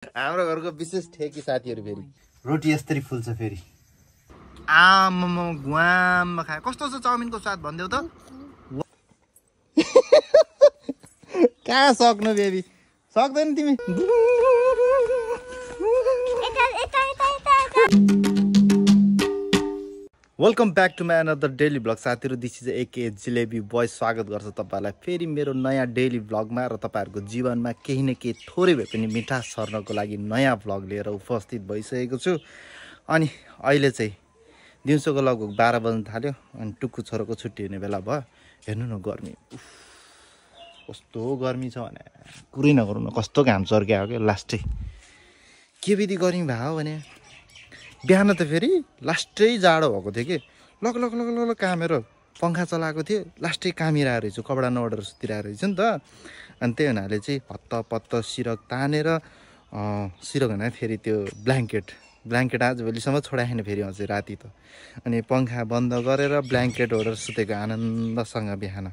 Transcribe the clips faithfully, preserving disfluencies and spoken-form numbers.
हाम्रो घरको विशेष ठेकी साथीहरु फेरि रोटी यस्तरी फुल्छ फेरि आम गुआम खा कस्तो छ चाउमिनको स्वाद भन्देउ त का सक्नु बेबी सक्दैन तिमी एता एता एता एता welcome back to my another daily blog साथीहरु this is A K jalebi boy स्वागत गर्छ तपाईहरुलाई फेरि मेरो नयाँ डेली ब्लगमा र तपाईहरुको जीवनमा केही न केही थोरै भए पनि मिठा सर्नको लागि नयाँ ब्लग लिएर उपस्थित भइसकेको छु। अनि अहिले चाहिँ दिउँसोको लगभग बाह्र बज्न थाल्यो अनि टुक्कु छोरोको छुट्टी हुने बेला भयो। हेर्नु न गर्मी कस्तो गर्मी छ भने कुरै नगरौँ न कस्तो घाम चर्क्यायो के लास्टै के विधि गर्मी भयो भने बिहान त फेरि लास्टै जाडो भएको थियो कि लक लक लक लक कामेर पंखा चलाएको थिएँ लास्टै कामिरहेको रहेछु कपडा नओर्डर सुतिरहेको रहेछु नि त। अनि त्यही हुनाले चाहिँ हत्त पत्त सिरक तानेर सिरक हुँदा फेरि त्यो ब्ल्याङ्केट ब्ल्याङ्केट आजभोलिसम्म छोडाएन फेरि अझै राति त। अनि पंखा बन्द गरेर ब्ल्याङ्केट ओढेर सुतेको आनन्दसँग बिहान।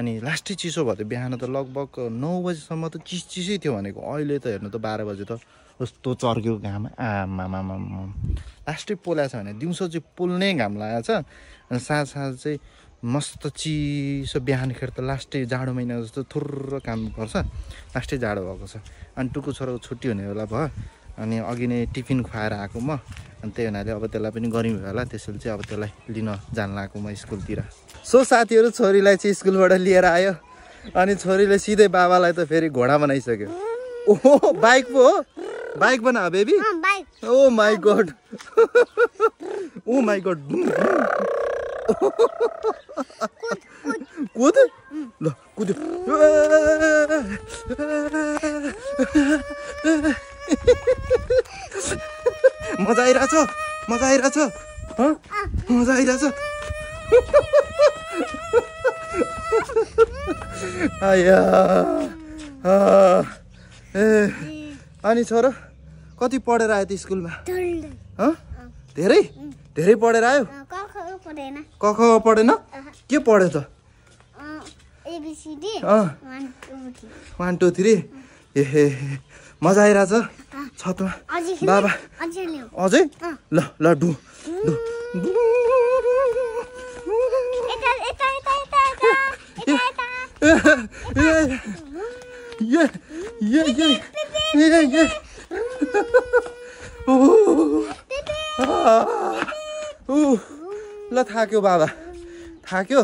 अनि लास्टै चिसो भयो बिहान त लगभग नौ बजीसम्म त चिस चिसै थियो भनेको अहिले त हेर्नु त बाह्र बजी त कस्तो चर्क्यो घाम आमामामा लास्टै पोलाएछ भने दिउँसो चाहिँ पोल्ने घाम लागेको छ। अनि साँझ साँझ चाहिँ मस्त चिसो बिहानखेर त लास्टै जाडो महिना जस्तो थुर्रो काम गर्छ लास्टै जाडो भएको छ। अनि टुक्कु छोराको छुट्टी हुने बेला भयो अनि अघि नै टिफिन खुवाएर आएको म। अनि त्यही हुनाले अब त्यसलाई पनि गर्मी भयो होला त्यसैले चाहिँ अब त्यसलाई लिन जान लागेको म स्कुलतिर। सो साथीहरू छोरीलाई चाहिँ स्कुलबाट लिएर आयो अनि छोरीले सिधै बाबालाई त फेरि घोडा बनाइसक्यो। ओहो बाइक पो हो बाइक बना baby oh my God oh my God कूद ल कूद मजा आइरहेछ मजा आइरहेछ मजा आइरहेछ आया ए। अनि छोरो कति पढेर आयो त स्कुलमा धेरै धेरै पढेर आयो क ख पढेन के पढ्यो त वान टू थ्री ए मजा आइरहेछ छतमा बाबा अझै ल ल डु ये ये ओ ल थाक्यो बाबा थाक्यो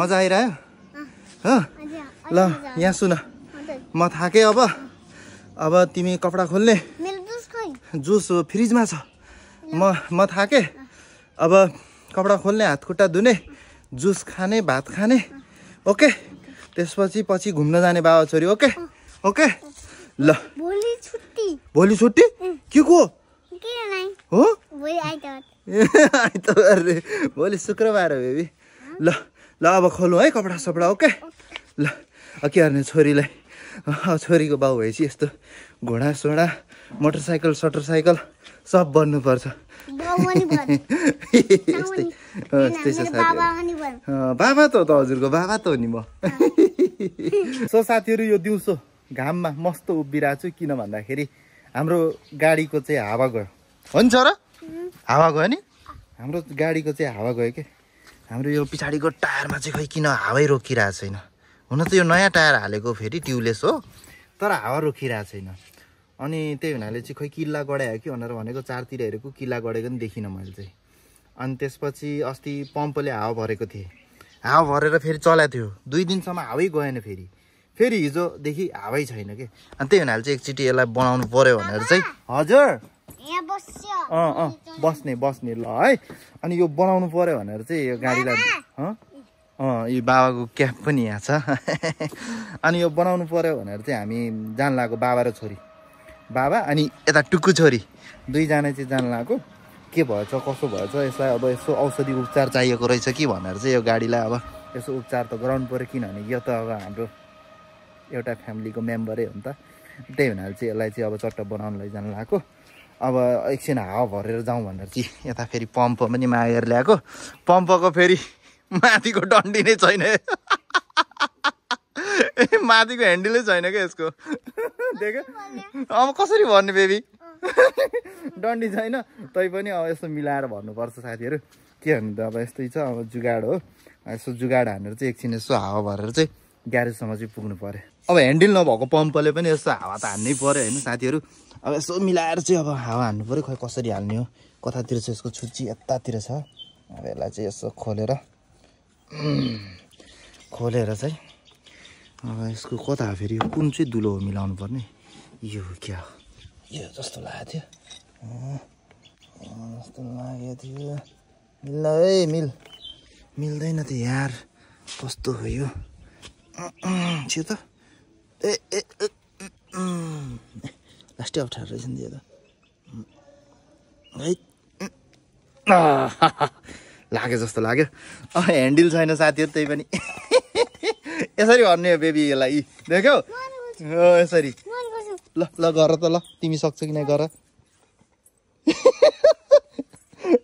मजा आइरह्यो ल यहाँ सुन म थाकेँ अब अब तिमी कपडा खोल्ने जुस फ्रिजमा छ म म थाकेँ अब कपडा खोल्ने हात खुट्टा धुने जुस खाने भात खाने ओके त्यसपछि पछि घुम्न जाने बाबा छोरी ओके ओके ल भोलि छुट्टी भोलि छुट्टी के को हो भोलि आइतबार आइतबार रे भोलि शुक्रबार हो बेबी ल ल अब खोलौँ है कपडा सपडा ओके ल के गर्ने छोरीलाई छोरीको बाउ भएपछि यस्तो घोडा सोडा मोटरसाइकल सटरसाइकल सब बन्नुपर्छ बाबा त हो त हजुरको बाबा त हो नि म। सो साथीहरू यो दिउँसो घाममा मस्त उभिरहेको छु किन भन्दाखेरि हाम्रो गाडीको चाहिँ हावा गयो हो नि छोरा हावा गयो नि हाम्रो गाडीको चाहिँ हावा गयो के हाम्रो यो पछाडिको टायरमा चाहिँ खै किन हावै रोकिरहेको छैन। हुन त यो नयाँ टायर हालेको फेरि ट्युबलेस हो तर हावा रोकिरहेको छैन। अनि त्यही हुनाले चाहिँ खै किल्ला गडायो कि भनेर भनेको चारतिर हेरेको किल्ला गडेको पनि देखिनँ मैले चाहिँ। अनि त्यसपछि अस्ति पम्पले हावा भरेको थिएँ हावा भरेर फेरि चलाएको थियो दुई दिनसम्म हावै गएन फेरि फेरि हिजोदेखि हावै छैन के। अनि त्यही हुनाले चाहिँ एकचोटि यसलाई बनाउनु पर्यो भनेर चाहिँ हजुर अँ अँ बस्ने बस्ने ल है। अनि यो बनाउनु पर्यो भनेर चाहिँ यो गाडीलाई अँ यो बाबाको क्याप पनि यहाँ छ अनि यो बनाउनु पर्यो भनेर चाहिँ हामी जान लागेको बाबा र छोरी बाबा अनि यता टुक्कु छोरी दुईजना चाहिँ जान लागेको के भएछ कसो भएछ यसलाई अब यसो औषधि उपचार चाहिएको रहेछ कि भनेर चाहिँ यो गाडीलाई अब यसो उपचार त गराउनु पर्यो किनभने यो त अब हाम्रो एउटा फ्यामिलीको मेम्बरै हो नि त। त्यही हुनाले चाहिँ यसलाई चाहिँ अब चट्ट बनाउन लैजान लगाएको अब एकछिन हावा भरेर जाउँ भनेर चाहिँ यता फेरि पम्प पनि मागेर ल्याएको पम्पको फेरि माथिको डन्डी नै छैन माथिको ह्यान्डलै छैन क्या यसको अब कसरी भन्ने बेबी डन्डी छैन तै पनि अब यस्तो मिलाएर भन्नुपर्छ साथीहरु के भन्नु त अब यस्तै छ अब जुगाड हो यसो जुगाड हानेर चाहिँ एकछिन यसो हावा भरेर चाहिँ ग्यारेजसम्म चाहिँ पुग्नु पर्यो। अब ह्यान्डल नभएको पम्पले पनि यसो हावा त हान्नै पर्यो हैन साथीहरु। अब यसो मिलाएर चाहिँ अब हावा हान्नु पर्यो। खै कसरी हाल्ने हो कतातिर छ यसको छुच्ची यतातिर छ। अब यसलाई चाहिँ यसो खोलेर खोलेर चाहिँ अब यसको कता फेरि कुन चाहिँ दुलो मिलाउनु पर्ने यो क्या यो जस्तो लाग्यो थियो जस्तो लागेको थियो मिल्ला है मिल मिल्दैन त यार कस्तो हो यो छिटो त ए ए लास्टै अप्ठ्यारो रहेछ नि त है लाग्यो जस्तो लाग्यो। अब ह्यान्डल छैन साथीहरु त्यही पनि यसरी भन्ने हो बेबी यसलाई देख्यौ यसरी ल ल गर त ल तिमी सक्छ कि नै गर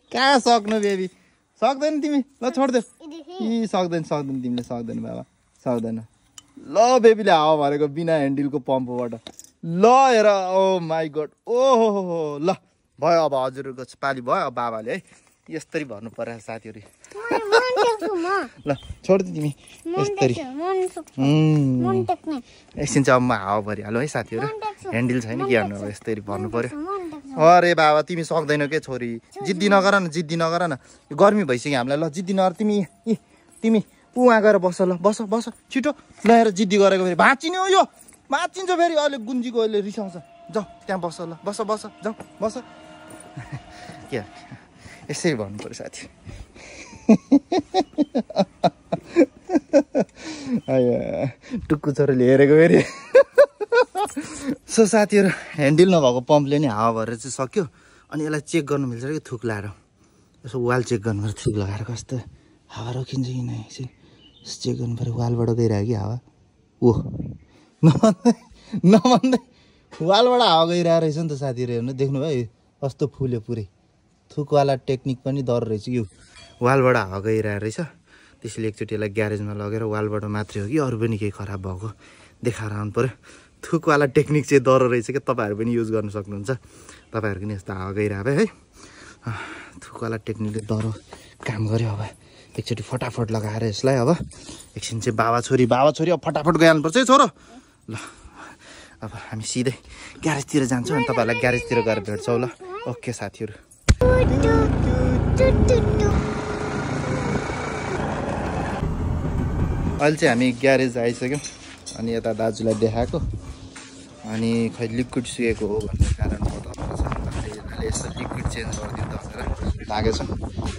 कहाँ सक्नु बेबी सक्दैन तिमी ल छोड दे इ सक्दैन सक्दैन तिमीले सक्दैन बाबा सक्दैन। ल बेबीले हावा भनेको बिना ह्यान्डलको पम्पबाट ल हेर ओ माई गड ओहो ल भयो अब हजुरको पाली भयो बाबाले है यसरी भन्नु पर्यो साथीहरु। ल छोड तिमी यसरी एकछिन चाहिँ म हावा भरिहालौँ है साथीहरु ह्यान्डल छैन के गर्नु अब यसरी भन्नु पर्यो। अरे बाबा तिमी सक्दैनौ के छोरी जिद्दी नगर न जिद्दी नगर न यो गर्मी भइसक्यो हामीलाई। ल जिद्दी नगर तिमी तिमी उहाँ गएर बस ल बस बस छिटो नहेर जिद्दी गरेको फेरि भाँचिने हो यो भाँचिन्छ फेरि अहिले गुन्जीको अहिले रिसाउँछ जाऊ त्यहाँ बस ल बस बस जाऊ बस के यसरी भन्नु पर्यो साथी। टुक्कु छोराले हेरेको फेरि। सो साथीहरु ह्यान्डल नभएको पम्पले नि हावा भरेर चाहिँ सक्यो अनि यसलाई चेक गर्नु मिल्छ कि थुक लाएर यसो वाल चेक गर्नु पर्यो थुक लगाएर कस्तो हावा रोकिन्छ कि नै एकछिन चेक गर्नु पर्यो वालबाट गइरह्यो कि हावा ओ नभन्दै वालबाट हावा गइरहेको रहेछ नि त साथीहरु हेर्नु देख्नु भयो कस्तो फुल्यो पुरै थुकवाला टेक्निक पनि डर रहेछ यो वालबाट हावा गइरहेको रहेछ त्यसैले एकचोटि यसलाई ग्यारेजमा लगेर वालबाट मात्रै हो कि अरू पनि केही खराब भएको देखाएर आउनु पर्यो। थुकवाला टेक्निक चाहिँ डर रहेछ कि तपाईँहरू पनि युज गर्न सक्नुहुन्छ तपाईँहरूको नि यस्तो हावा गइरहेको है थुकवाला टेक्निकले डर काम गर्यो। अब एकचोटि फटाफट लगाएर यसलाई अब एकछिन चाहिँ बाबा छोरी बाबा छोरी अब फटाफट गइहाल्नुपर्छ है छोरो। ल अब हामी सिधै ग्यारेजतिर जान्छौँ अनि तपाईँहरूलाई ग्यारेजतिर गएर भेट्छौँ ल ओके साथीहरू। अहिले चाहिँ हामी ग्यारेज आइसक्यौँ अनि यता दाजुलाई देखाएको अनि खै लिक्विड सुकेको हो भन्ने कारण यसले यसो लिक्विड चेन्ज गरिदिनु भनेर लागेछ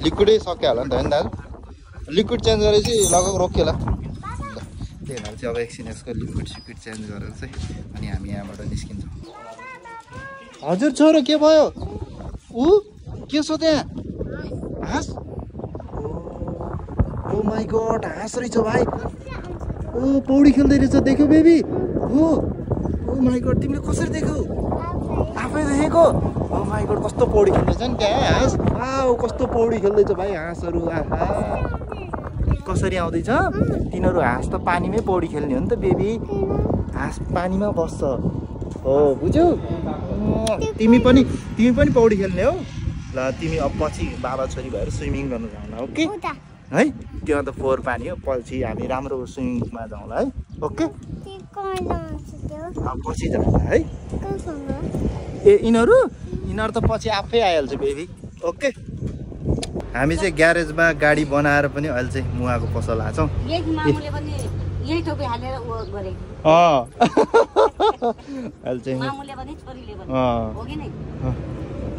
लिक्विडै सक्यो होला नि त होइन दाजु लिक्विड चेन्ज गरेपछि लगभग रोक्यो होला त्यही भएर चाहिँ अब एकछिन यसको लिक्विड सिक्विड चेन्ज गरेर चाहिँ अनि हामी यहाँबाट निस्किन्छौँ। हजुर छोरो के भयो ऊ के छ त्यहाँ हाँस ओ माई गड हाँस रहेछ भाइ ओ पौडी खेल्दै रहेछ देख्यो बेबी हो ओ माई गड तिमीले कसरी देख्यौ आफै देखेको ओ माई गड कस्तो पौडी खेल्दैछ नि त्यहाँ हाँस आऊ कस्तो पौडी खेल्दैछ भाइ हाँसहरू आहा कसरी आउँदैछ तिनीहरू हाँस त पानीमै पौडी खेल्ने हो नि त बेबी हाँस पानीमा बस्छ हो बुझ्यौ तिमी पनि तिमी पनि पौडी खेल्ने हो ल तिमी अब पछि बाबा छोरी भएर स्विमिङ गर्नु जाउँला ओके है त्यो त फोहोर पानी हो पछि हामी राम्रो स्विमिङमा जाउँला है ओके पछि जाउँला है ए यिनीहरू यिनीहरू त पछि आफै आइहाल्छ बेबी ओके। हामी चाहिँ ग्यारेजमा गाडी बनाएर पनि अहिले चाहिँ मुवाको पसल हाल्छौँ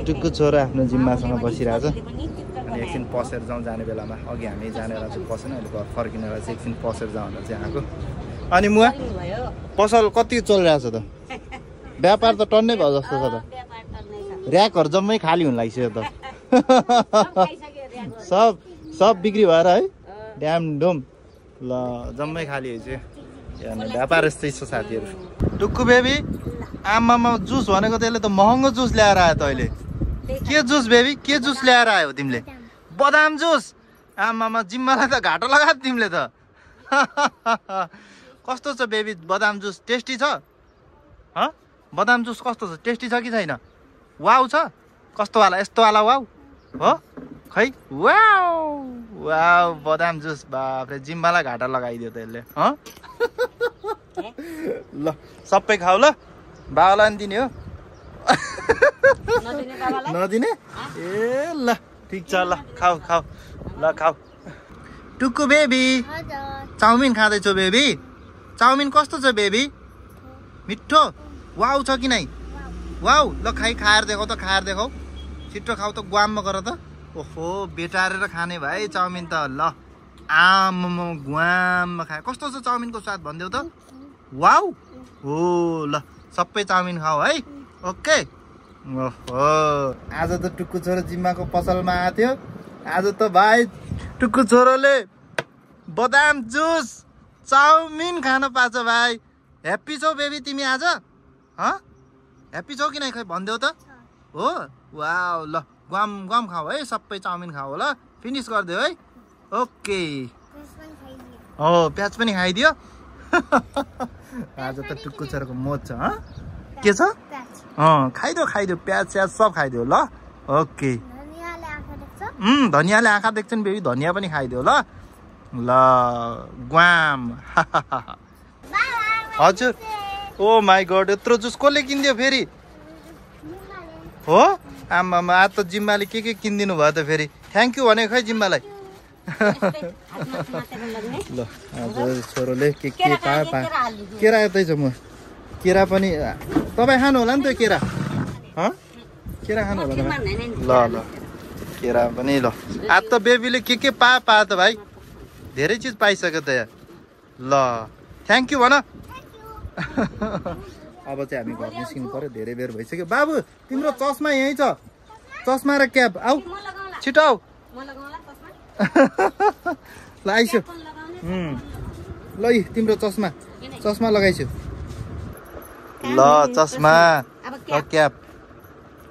टुक्कु छोरो आफ्नो जिम्मासँग बसिरहेछ अनि एकछिन पसेर जाउँ जाने बेलामा अघि हामी जानेर चाहिँ पसेन अहिले घर फर्किनेर चाहिँ एकछिन पसेर जाउँ भनेर चाहिँ आएको। अनि मुवा पसल कति चलिरहेछ त व्यापार त टन्नै भयो जस्तो छ त ऱ्याकहरू जम्मै खाली हुन लागिसक्यो त सब सब बिक्री भएर है ड्याम डुम ल जम्मै खाली भइसक्यो व्यापार यस्तै छ साथीहरू। टुक्कु बेबी आमामा जुस भनेको त्यसले त महँगो जुस ल्याएर आयो तैँले के जुस बेबी के जुस ल्याएर आयो तिमीले बदाम जुस आमामा जिम्मालाई त घाटो लगायो तिमीले त कस्तो छ बेबी बदाम जुस टेस्टी छ हाँ बदाम जुस कस्तो छ टेस्टी छ कि छैन? वाउ छ कस्तो वाला यस्तो वाला वाउ हो खै वाउ वाउ बदाम जुस बाप रे जिम्बालाई घाटा लगाइदियो त यसले हँ ल सबै खाऊ ल बाबालाई नि दिने हो नदिने बाबालाई नदिने ए ल ठीक छ ल खाऊ खाऊ ल खाऊ टुक्कु बेबी चाउमिन खाँदैछौ बेबी चाउमिन कस्तो छ बेबी मिठो वाउ छ कि नै वाउ ल खाइ खाएर देखाऊ त खाएर देखाऊ छिट्टो खाऊ त गुवाममा गर त ओहो बेटारेर खाने भाइ चाउमिन त ल आम्मो गुवाममा खाए कस्तो छ चाउमिनको स्वाद भन्देऊ त वाउ हो ल सबै चाउमिन खाऊ है ओके ओहो आज त टुक्कु छोरो जिम्माको पसलमा आएको थियो आज त भाइ टुक्कु छोरोले बदाम जुस चाउमिन खान पाछ भाइ ह्याप्पी छौ बेबी तिमी आज हाँ ह्याप्पी छौ कि नै खै भन्देऊ त हो वाउ ल गम गम खाऊ है सबै चाउमिन खाऊ ल फिनिस गरिदियो है ओके हो प्याज पनि खाइदियो आज त टुक्कु छोरोको मोज छ हँ के छ अँ खाइदियो खाइदियो प्याज स्याज सब खाइदियो ल ओके धनियाँले आँखा देख्छन् बेबी धनियाँ पनि खाइदियो ल ल ग्वाम हजुर ओ माई गड यत्रो जुस कसले किनिदियो फेरि हो आम्मामा आज त जिम्माले के के किनिदिनु भयो त फेरि थ्याङ्क यू भनेको खै जिम्मालाई ल हजुर छोरोले के के पाए पाए केरा यतै छ म केरा पनि तपाईँ खानु होला नि त्यो केरा हँ केरा खानु होला ल ल केरा पनि ल आज त बेबीले के के पाए पाए त भाइ धेरै चिज पाइसक्यो त यहाँ ल थ्याङ्क यू भन अब चाहिँ हामी घर निस्किनु पर्यो धेरै बेर भइसक्यो बाबु तिम्रो चस्मा यहीँ छ चस्मा र क्याप आऊ छिटो आऊ ल आइसु ल तिम्रो चस्मा चस्मा लगाइसु ल चस्मा क्याप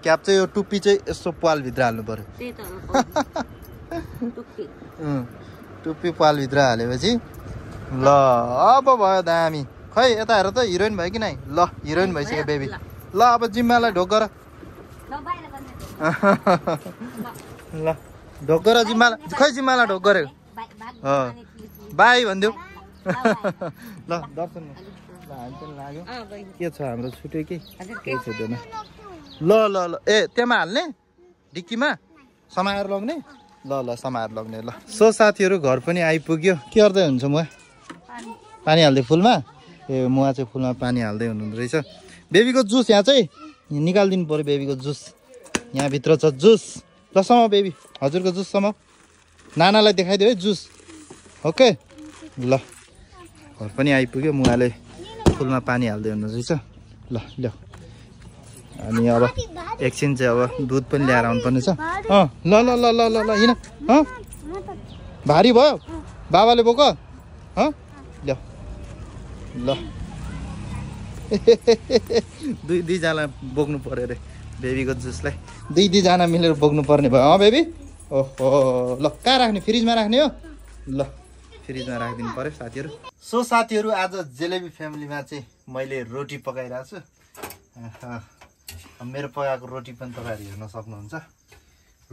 क्याप चाहिँ यो टुप्पी चाहिँ यसो पालभित्र हाल्नु पर्यो टुप्पी पालभित्र हालेपछि ल अब भयो दामी खै यता हेर त हिरोइन भयो कि नै ल हिरोइन भइसक्यो बेबी ल अब जिम्मालाई ढोक गर ल ढोक गर जिम्मालाई खै जिम्मालाई ढोक गरे बाई भनिदेऊ ल दर्शन लाग्यो के छ हाम्रो छुट्यो कि केही छुट्दैन ल ल ल ए त्यहाँ हाल्ने डिक्कीमा समाएर लग्ने ल ल समाएर लग्ने ल सो साथीहरू घर पनि आइपुग्यो के गर्दै हुन्छ म पानी हाल्दै फुलमा ए मुवा चाहिँ फुलमा पानी हाल्दै हुनुहुँदो रहेछ बेबीको जुस यहाँ चाहिँ निकालिदिनु पऱ्यो बेबीको जुस यहाँभित्र छ जुस ल समाउ बेबी हजुरको जुस समाउ नानालाई देखाइदियो है जुस ओके ल घर पनि आइपुग्यो मुवाले फुलमा पानी हाल्दै हुनुहुँदो रहेछ ल ल्याऊ अनि अब एकछिन चाहिँ अब दुध पनि ल्याएर आउनुपर्नेछ अँ ल ल ल ल ल हिँड अँ भारी भयो बाबाले बोक हँ ल्याऊ ल दुई दुईजना बोक्नु पर्यो अरे बेबीको जुसलाई दुई दुईजना मिलेर बोक्नु पर्ने भयो अँ बेबी ओहो ल कहाँ राख्ने फ्रिजमा राख्ने हो ल फ्रिजमा राखिदिनु पर्यो साथीहरू सो साथीहरू आज जेलेबी फ्यामिलीमा चाहिँ मैले रोटी पकाइरहेको छु मेरो पकाएको रोटी पनि तपाईँहरू हेर्न सक्नुहुन्छ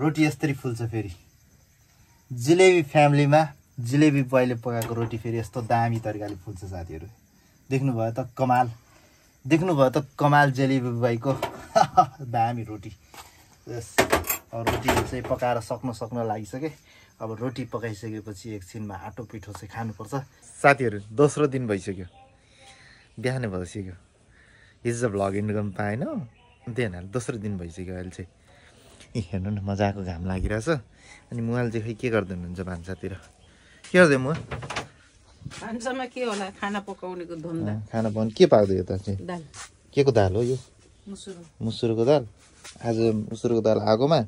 रोटी यसरी फुल्छ फेरि जेलेबी फ्यामिलीमा जिलेबी पहिले पकाएको रोटी फेरि यस्तो दामी तरिकाले फुल्छ साथीहरू देख्नुभयो त कमाल देख्नुभयो त कमाल जिलेबी बाईको दामी रोटी रोटी चाहिँ पकाएर सक्न सक्न लागिसके अब रोटी पकाइसकेपछि एकछिनमा आटो पिठो चाहिँ खानुपर्छ साथीहरू दोस्रो दिन भइसक्यो बिहान भइसक्यो हिजो भ्लगिङ गर्न पाएन त्यहाँनिर दोस्रो दिन भइसक्यो अहिले चाहिँ ए हेर्नु न मजाको घाम लागिरहेछ अनि मुवाल चाहिँ खै के गर्दै हुनुहुन्छ भान्सातिर के गर्दै म भान्सामा के होला खाना पकाउनेको धन्दा खाना बन के पाउँदै यता चाहिँ दाल के को दाल हो यो मुसुर मुसुरको दाल आज मुसुरको दाल आगोमा ए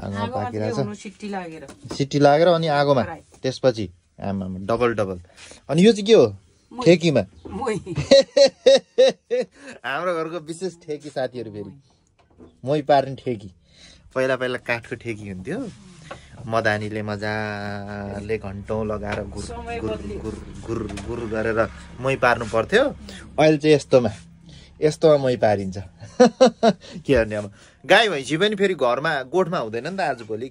आगोमा पाकिरहेछ सिटी लागेर सिटी लागेर अनि आगोमा त्यसपछि आमामा डबल डबल अनि यो चाहिँ के हो ठेकीमा हाम्रो घरको विशेष ठेकी साथीहरू फेरि मोही पार्ने ठेकी पहिला पहिला काठको ठेकी हुन्थ्यो मदानीले मजाले घन्टौँ लगाएर गुर गुर गुर गुर गुर गरेर मै पार्नु पर्थ्यो अहिले चाहिँ यस्तोमा यस्तोमा मही पारिन्छ के गर्ने अब गाई भैँसी पनि फेरि घरमा गोठमा हुँदैन नि त आजभोलि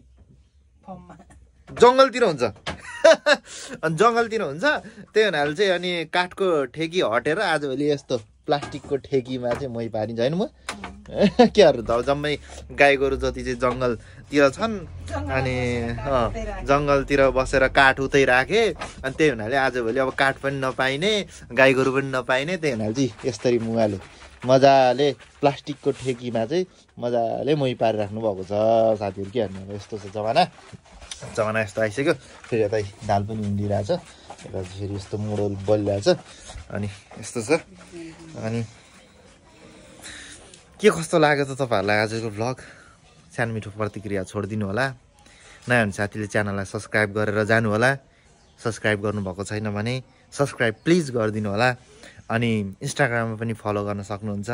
फर्ममा जंगलतिर हुन्छ अनि जंगलतिर हुन्छ त्यही हुनाले चाहिँ अनि काठको ठेकी हटेर आजभोलि यस्तो प्लास्टिकको ठेकीमा चाहिँ मही पारिन्छ हैन म के गर्नु त जम्मै गाई गोरु जति चाहिँ जंगलतिर छन् अनि जंगलतिर बसेर काठ उतै राखे अनि त्यही हुनाले आजभोलि अब काठ पनि नपाइने गाई गोरु पनि नपाइने त्यही हुनाले चाहिँ यसरी मुगाले मजाले प्लास्टिकको ठेकीमा चाहिँ मजाले मही पारि राख्नु भएको छ साथीहरु के भन्नु यस्तो छ जमाना जमाना यस्तो आइसक्यो फेरि यतै दाल पनि उम्लिराछ यता फेरि यस्तो मोडल बलिराछ अनि यस्तो छ अनि के कस्तो लाग्यो त तपाईहरुलाई आजको भ्लग सानो मिठो प्रतिक्रिया छोड्दिनु होला नयाँ हुने साथीले च्यानललाई सब्स्क्राइब गरेर जानु होला सब्स्क्राइब गर्नु भएको छैन भने सब्स्क्राइब प्लिज गरिदिनु होला अनि इन्स्टाग्राममा पनि फलो गर्न सक्नुहुन्छ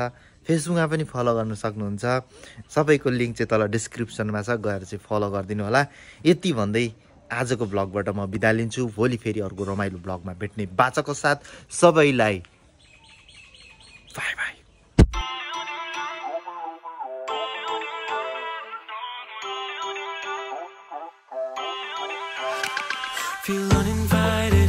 फेसबुकमा पनि फलो गर्न सक्नुहुन्छ सबैको लिंक चाहिँ तल डिस्क्रिप्सनमा छ गएर चाहिँ फलो गरिदिनु होला यति भन्दै आजको भ्लगबाट म बिदा लिन्छु भोलि फेरि अर्को रमाइलो भ्लगमा भेट्ने बाचाको साथ सबैलाई बाइ बाइ। Feel uninvited.